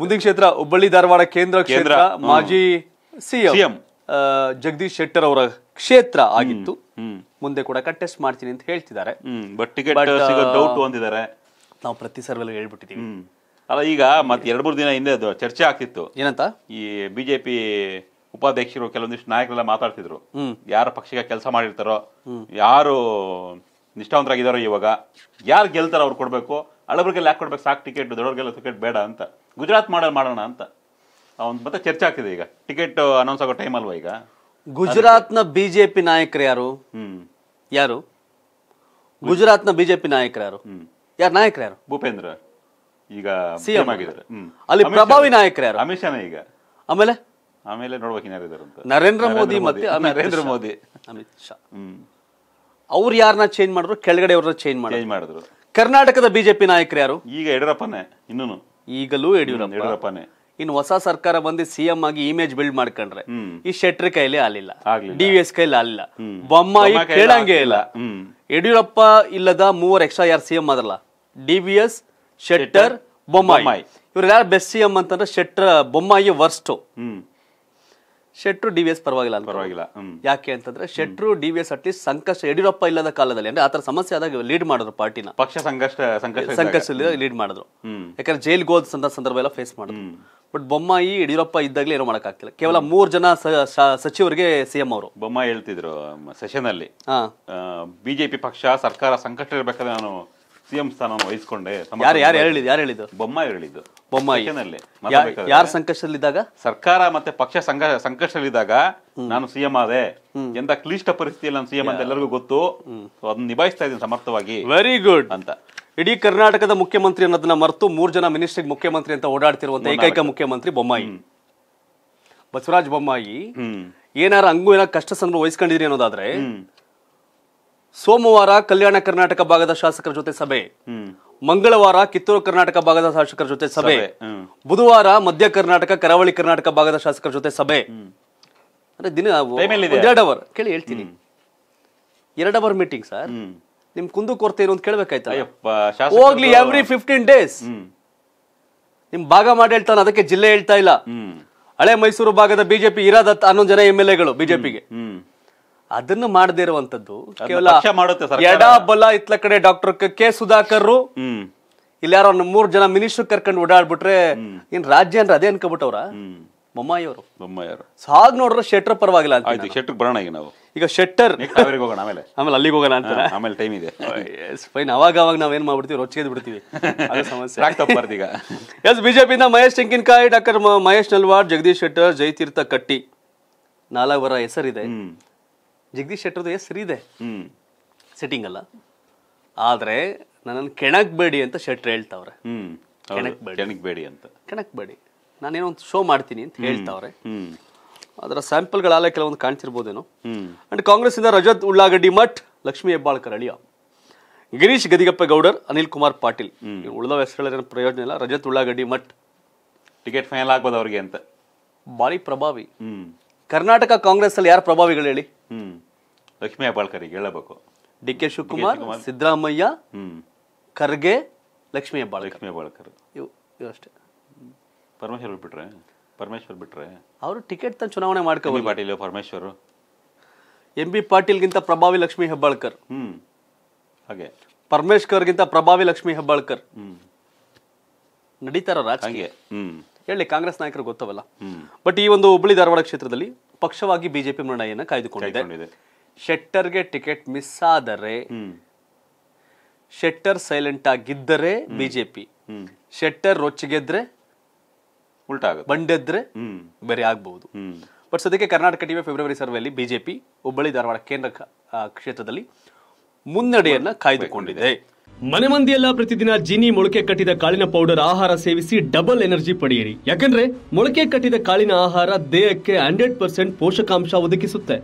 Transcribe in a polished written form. ಮುಂದಿನ ಕ್ಷೇತ್ರ ಹುಬ್ಬಳ್ಳಿ ಧಾರವಾಡ ಕೇಂದ್ರ ಕ್ಷೇತ್ರ ಮಾಜಿ ಸಿಎಂ ಜಗದೀಶ್ ಶೆಟ್ಟರ್ ಅವರ ಕ್ಷೇತ್ರ ಆಗಿತ್ತು. ಮುಂದೆ ಕೂಡ ಕಂಟೆಸ್ಟ್ ಮಾಡ್ತೀನಿ ಅಂತ ಹೇಳ್ತಿದ್ದಾರೆ. ಬಟ್ ಟಿಕೆಟ್ ಸಿಗೋ ಡೌಟ್ ಅಂತಿದ್ದಾರೆ. ನಾವು ಪ್ರತಿ ಸರ್ವೆಲ್ಲೂ ಹೇಳ್ಬಿಟ್ಟಿದ್ದೀವಿ ಅಲ್ಲ. ಈಗ ಮತ್ತೆ ಎರಡು ಮೂರು ದಿನ ಹಿಂದೆ ಅದು ಚರ್ಚೆ ಆಗ್ತಿತ್ತು. ಏನಂತ? ಈ ಬಿಜೆಪಿ ಉಪಾಧ್ಯಕ್ಷರು ಕೆಲವೊಂದಿಷ್ಟು ನಾಯಕರೆಲ್ಲ ಮಾತಾಡ್ತಿದ್ರು, ಯಾರ ಪಕ್ಷಕ್ಕೆ ಕೆಲಸ ಮಾಡಿರ್ತಾರೋ, ಯಾರು ನಿಷ್ಠಾವಂತರಾಗಿದ್ದಾರೋ, ಇವಾಗ ಯಾರು ಗೆಲ್ತಾರೋ ಅವ್ರು ಕೊಡಬೇಕು, ಹಳಬ್ರಿಗೆಲ್ಲ ಯಾಕೆ ಕೊಡ್ಬೇಕು, ಸಾಕು ಟಿಕೆಟ್, ದೊಡ್ಡವ್ರಿಗೆಲ್ಲ ಟಿಕೆಟ್ ಬೇಡ ಅಂತ, ಗುಜರಾತ್ ಮಾಡಲ್ ಮಾಡೋಣ ಅಂತ ಅವ್ನು ಮತ್ತೆ ಚರ್ಚೆ ಆಗ್ತಿದೆ. ಈಗ ಟಿಕೆಟ್ ಅನೌನ್ಸ್ ಆಗೋ ಟೈಮ್ ಅಲ್ವಾ ಈಗ. ಗುಜರಾತ್ನ ಬಿಜೆಪಿ ನಾಯಕರು ಯಾರು ಯಾರು ಗುಜರಾತ್ನ ಬಿಜೆಪಿ ನಾಯಕರು ಯಾರು ಯಾರು ನಾಯಕರು ಯಾರು? ಭೂಪೇಂದ್ರ ಈಗ ಸಿಎಂ ಆಗಿದ್ದಾರೆ. ಅಲ್ಲಿ ಪ್ರಭಾವಿ ನಾಯಕರು ಯಾರು? ಅಮಿತ್ ಶಾನ. ಈಗ ಆಮೇಲೆ ಆಮೇಲೆ ನೋಡ್ಬೇಕು ನರೇಂದ್ರ ಮೋದಿ ಮತ್ತೆ ನರೇಂದ್ರ ಮೋದಿ, ಅಮಿತ್ ಶಾ. ಅವ್ರು ಯಾರನ್ನ ಚೇಂಜ್ ಮಾಡಿದ್ರು? ಕೆಳಗಡೆ ಅವ್ರನ್ನ ಚೇಂಜ್ ಮಾಡಿದ್ರು. ಕರ್ನಾಟಕದ ಬಿಜೆಪಿ ನಾಯಕರು ಯಾರು? ಈಗ ಯಡಿಯೂರಪ್ಪನೇ. ಇನ್ನೂ ಈಗಲೂ ಯಡಿಯೂರಪ್ಪನೇ. ಇನ್ನು ಹೊಸ ಸರ್ಕಾರ ಬಂದು ಸಿಎಂ ಆಗಿ ಇಮೇಜ್ ಬಿಲ್ಡ್ ಮಾಡ್ಕೊಂಡ್ರೆ ಈ ಶೆಟ್ಟರ್ ಕೈಲಿ ಆಲಿಲ್ಲ, ಡಿವಿಎಸ್ ಕೈಲಿ ಆಲಿಲ್ಲ, ಬೊಮ್ಮಾಯಿ ಕೇಳಂಗೆ ಇಲ್ಲ. ಯಡಿಯೂರಪ್ಪ ಇಲ್ಲದ ಮೂವರು ಎಕ್ಸ್ಟ್ರಾ ಯಾರು ಸಿಎಂ ಆದ್ರಲ್ಲ, ಡಿವಿಎಸ್, ಶೆಟ್ಟರ್, ಬೊಮ್ಮಾಯಿ, ಇವ್ರು ಯಾರು ಬೆಸ್ಟ್ ಸಿಎಂ ಅಂತಂದ್ರೆ ಶೆಟ್ಟರ್, ಬೊಮ್ಮಾಯಿ ವರ್ಸ್ಟು, ಶೆಟ್ರು ಡಿವಿಎಸ್ ಪರವಾಗಿಲ್ಲ ಅಂತ. ಪರವಾಗಿಲ್ಲ ಯಾಕೆ ಅಂತಂದ್ರೆ ಶೆಟ್ರು ಡಿವಿಎಸ್ ಅಟ್ಲೀಸ್ಟ್ ಸಂಕಷ್ಟ, ಯಡಿಯೂರಪ್ಪ ಇಲ್ಲದ ಕಾಲದಲ್ಲಿ ಅಂದ್ರೆ ಆತರ ಸಮಸ್ಯೆ ಆದಾಗ ಲೀಡ್ ಮಾಡಿದ್ರು ಪಾರ್ಟಿನ, ಪಕ್ಷ ಸಂಕಷ್ಟದಲ್ಲಿ ಲೀಡ್ ಮಾಡಿದ್ರು. ಯಾಕಂದ್ರೆ ಜೈಲ್ಗೆ ಹೋದ ಸಂದರ್ಭ ಎಲ್ಲ ಫೇಸ್ ಮಾಡಿದ್ರು. ಬಟ್ ಬೊಮ್ಮಾಯಿ ಯಡಿಯೂರಪ್ಪ ಇದ್ದಾಗಲೇ ಏನೋ ಮಾಡಕ್ ಆಗ್ತಿಲ್ಲ. ಕೇವಲ 3 ಜನ ಸಚಿವರಿಗೆ ಸಿಎಂ ಅವರು. ಬೊಮ್ಮಾಯಿ ಹೇಳ್ತಿದ್ರು ಸೆಷನ್ ಅಲ್ಲಿ, ಬಿಜೆಪಿ ಪಕ್ಷ ಸರ್ಕಾರ ಸಂಕಷ್ಟ ಇರಬೇಕಾದ್ರೆ ನಾನು ಸಿಎಂ ಸ್ಥಾನ ವಹಿಸಿಕೊಂಡೆ. ಯಾರು ಹೇಳಿದ್ದು? ಬೊಮ್ಮಾಯಿ ಹೇಳಿದ್ದು. ಬೊಮ್ಮಾಯಿ ಯಾರ ಸಂಕಷ್ಟದಲ್ಲಿದ್ದಾಗ? ಸರ್ಕಾರ ಮತ್ತೆ ಪಕ್ಷ ಸಂಕಷ್ಟದಲ್ಲಿದ್ದಾಗ ನಾನು ಸಿಎಂ ಆದೆ. ಎಂತ ಕ್ಲಿಷ್ಟ ಪರಿಸ್ಥಿತಿಯಲ್ಲಿ ನಾನು ಸಿಎಂ ಅಂತ ಎಲ್ಲರಿಗೂ ಗೊತ್ತು, ಅದನ್ನ ನಿಭಾಯಿಸ್ತಾ ಇದ್ದೀನಿ ಸಮರ್ಥವಾಗಿ. ವೆರಿ ಗುಡ್ ಅಂತ. ಇಡೀ ಕರ್ನಾಟಕದ ಮುಖ್ಯಮಂತ್ರಿ ಅನ್ನೋದನ್ನ ಮರೆತು 3 ಜನ ಮಿನಿಸ್ಟ್ರಿಗೆ ಮುಖ್ಯಮಂತ್ರಿ ಅಂತ ಓಡಾಡ್ತಿರುವಂತ ಏಕೈಕ ಮುಖ್ಯಮಂತ್ರಿ ಬೊಮ್ಮಾಯಿ, ಬಸವರಾಜ ಬೊಮ್ಮಾಯಿ. ಏನಾರ ಹಂಗೂ ಏನಾರ ಕಷ್ಟ ಸಂದರ್ಭ ವಹಿಸ್ಕೊಂಡಿದ್ರಿ ಅನ್ನೋದಾದ್ರೆ, ಸೋಮವಾರ ಕಲ್ಯಾಣ ಕರ್ನಾಟಕ ಭಾಗದ ಶಾಸಕರ ಜೊತೆ ಸಭೆ, ಮಂಗಳವಾರ ಕಿತ್ತೂರು ಕರ್ನಾಟಕ ಭಾಗದ ಶಾಸಕರ ಜೊತೆ ಸಭೆ, ಬುಧವಾರ ಮಧ್ಯ ಕರ್ನಾಟಕ, ಕರಾವಳಿ ಕರ್ನಾಟಕ ಭಾಗದ ಶಾಸಕರ ಜೊತೆ ಸಭೆ. ಅಂದ್ರೆ ದಿನ 2 ಅವರ್ ಕೇಳಿ ಹೇಳ್ತೀನಿ, 2 ಅವರ್ ಮೀಟಿಂಗ್ ಸರ್. ನಿಮ್ ಕುಂದು ಕೊರತೆ ಏನು ಅಂತ ಕೇಳ್ಬೇಕಾಯ್ತಾ? ಹೋಗ್ಲಿ ಎವ್ರಿ 15 days ನಿಮ್ ಭಾಗ ಮಾಡಿ ಹೇಳ್ತಾನೆ, ಅದಕ್ಕೆ ಜಿಲ್ಲೆ ಹೇಳ್ತಾ ಇಲ್ಲ. ಹಳೆ ಮೈಸೂರು ಭಾಗದ ಬಿಜೆಪಿ ಇರಾದ 11 ಜನ MLA ಗಳು ಬಿಜೆಪಿಗೆ, ಅದನ್ನು ಮಾಡದೇ ಇರುವಂತದ್ದು ಕೇವಲ ಎಡ ಬಲ ಇತ್ಲ ಕಡೆ ಡಾಕ್ಟರ್ ಕೆ ಸುಧಾಕರ್, ಇಲ್ಲಾರ 3 ಜನ ಮಿನಿಸ್ಟರ್ ಕರ್ಕೊಂಡು ಓಡಾಡ್ಬಿಟ್ರೆ ಏನ್ ರಾಜ್ಯ ಅಂದ್ರೆ ಅದೇ ಅನ್ಕೊಬಿಟ್ಟವ್ರ ಬೊಮ್ಮಾಯಿ ಅವರು. ಸೊ ಹಾಗೆ ನೋಡ್ರೆ ಶೆಟ್ಟರ್ ಪರವಾಗಿಲ್ಲ ಅಂತ. ಶೆಟ್ಟರ್ ಬರೋಣ ಈಗ ನಾವು. ಈಗ ಶೆಟ್ಟರ್ ಹೋಗೋಣ, ಆಮೇಲೆ ಅಲ್ಲಿಗೆ ಹೋಗೋಣ ಅಂತ. ಆಮೇಲೆ ಟೈಮ್ ಇದೆ ಫೈನ್. ಅವಾಗ ನಾವೇನ್ ಮಾಡ್ಬಿಡ್ತೀವಿ, ರೊಚ್ಚಿಗೆದ್ ಬಿಡ್ತೀವಿ, ಅದು ಸಮಸ್ಯೆ. ಈಗ ಎಸ್ ಬಿಜೆಪಿಯಿಂದ ಮಹೇಶ್ ತೆಂಕಿನಕಾಯಿ, ಡಾಕ್ಟರ್ ಮಹೇಶ್ ನಲ್ವಾಡ್, ಜಗದೀಶ್ ಶೆಟ್ಟರ್, ಜೈತೀರ್ಥ ಕಟ್ಟಿ, 4 ಅವರ ಹೆಸರಿದೆ. ಜಗದೀಶ್ ಶೆಟ್ಟರ್ದು ಹೆಸರು ಇದೆ, ಸಿಟ್ಟಿಂಗ್ ಅಲ್ಲ. ಆದ್ರೆ ನನ್ನನ್ನು ಕೆಣಕ್ಬೇಡಿ ಅಂತ ಶೆಟ್ಟರ್ ಹೇಳ್ತಾವ್ರೆ. ಕೆಣಕ್ಬೇಡಿ, ನಾನೇನೋ ಒಂದು ಶೋ ಮಾಡ್ತೀನಿ ಅಂತ ಹೇಳ್ತಾವ್ರೆ. ಅದರ ಸ್ಯಾಂಪಲ್ಗಳಾಗಲೇ ಕೆಲವೊಂದು ಕಾಣ್ತಿರ್ಬೋದೇನೋ. ಅಂಡ್ ಕಾಂಗ್ರೆಸ್ ಇಂದ ರಜತ್ ಉಳ್ಳಾಗಡ್ಡಿ ಮಠ್, ಲಕ್ಷ್ಮಿ ಹೆಬ್ಬಾಳ್ಕರ್ ಅಳಿಯ, ಗಿರೀಶ್ ಗದಿಗೆಪ್ಪ ಗೌಡರ್, ಅನಿಲ್ ಕುಮಾರ್ ಪಾಟೀಲ್. ಉಳಿದ ಹೆಸರುಗಳೇನು ಪ್ರಯೋಜನ ಇಲ್ಲ. ರಜತ್ ಉಳ್ಳಾಗಡ್ಡಿ ಮಠ್ ಟಿಕೆಟ್ ಫೈನಲ್ ಆಗ್ಬೋದು ಅವ್ರಿಗೆ ಅಂತ. ಭಾರಿ ಪ್ರಭಾವಿ. ಕರ್ನಾಟಕ ಕಾಂಗ್ರೆಸ್ ಅಲ್ಲಿ ಯಾರು ಪ್ರಭಾವಿಗಳು ಹೇಳಿ? ಲಕ್ಷ್ಮಿ ಹೆಬ್ಬಾಳ್ಕರ್ ಹೇಳಬೇಕು. ಡಿಕೆ ಶಿವಕುಮಾರ್, ಸಿದ್ದರಾಮಯ್ಯ, ಖರ್ಗೆ, ಲಕ್ಷ್ಮಿ ಹೆಬ್ಬಾಳ್ಕರ್ ಇವಷ್ಟೇ. ಪರಮೇಶ್ವರ್ ಬಿಟ್ರೆ ಅವರು ಟಿಕೆಟ್ ತಂದು ಚುನಾವಣೆ ಮಾಡ್ಕೋಬೇಕು. ಪಾಟೀಲ್, ಪರಮೇಶ್ವರ್, ಎಂಬಿ ಪಾಟೀಲ್ಗಿಂತ ಪ್ರಭಾವಿ ಲಕ್ಷ್ಮಿ ಹೆಬ್ಬಾಳ್ಕರ್, ಹಾಗೆ ಪರಮೇಶ್ವರ್ಗಿಂತ ಪ್ರಭಾವಿ ಲಕ್ಷ್ಮಿ ಹೆಬ್ಬಾಳ್ಕರ್. ನಡೀತಾರ ರಾಜಕೀಯ ಹೇಳಿ ಕಾಂಗ್ರೆಸ್ ನಾಯಕರು ಗೊತ್ತವಲ್ಲ. ಬಟ್ ಈ ಒಂದು ಹುಬ್ಬಳ್ಳಿ ಧಾರವಾಡ ಕ್ಷೇತ್ರದಲ್ಲಿ ಪಕ್ಷವಾಗಿ ಬಿಜೆಪಿ ಮುನ್ನಡೆಯನ್ನ ಕಾಯ್ದುಕೊಂಡಿದೆ. ಶೆಟ್ಟರ್ಗೆ ಟಿಕೆಟ್ ಮಿಸ್ ಆದರೆ, ಶೆಟ್ಟರ್ ಸೈಲೆಂಟ್ ಆಗಿದ್ದರೆ ಬಿಜೆಪಿ, ಶೆಟ್ಟರ್ ರೊಚ್ಚಿಗೆದ್ರೆ ಉಲ್ಟಾ ಬಂಡೆದ್ರೆ ಬೇರೆ ಆಗ್ಬಹುದು. ಬಟ್ ಸದ್ಯಕ್ಕೆ ಕರ್ನಾಟಕ ಟಿವಿ ಫೆಬ್ರವರಿ ಸರ್ವೆಯಲ್ಲಿ ಬಿಜೆಪಿ ಹುಬ್ಬಳ್ಳಿ ಧಾರವಾಡ ಕೇಂದ್ರ ಕ್ಷೇತ್ರದಲ್ಲಿ ಮುನ್ನಡೆಯನ್ನ ಕಾಯ್ದುಕೊಂಡಿದೆ. ಮನೆ ಮಂದಿಯೆಲ್ಲ ಪ್ರತಿದಿನ ಜಿನಿ ಮೊಳಕೆ ಕಟ್ಟಿದ ಕಾಳಿನ ಪೌಡರ್ ಆಹಾರ ಸೇವಿಸಿ ಡಬಲ್ ಎನರ್ಜಿ ಪಡೆಯಿರಿ. ಯಾಕಂದ್ರೆ ಮೊಳಕೆ ಕಟ್ಟಿದ ಕಾಳಿನ ಆಹಾರ ದೇಹಕ್ಕೆ 100% ಪೋಷಕಾಂಶ ಒದಗಿಸುತ್ತೆ.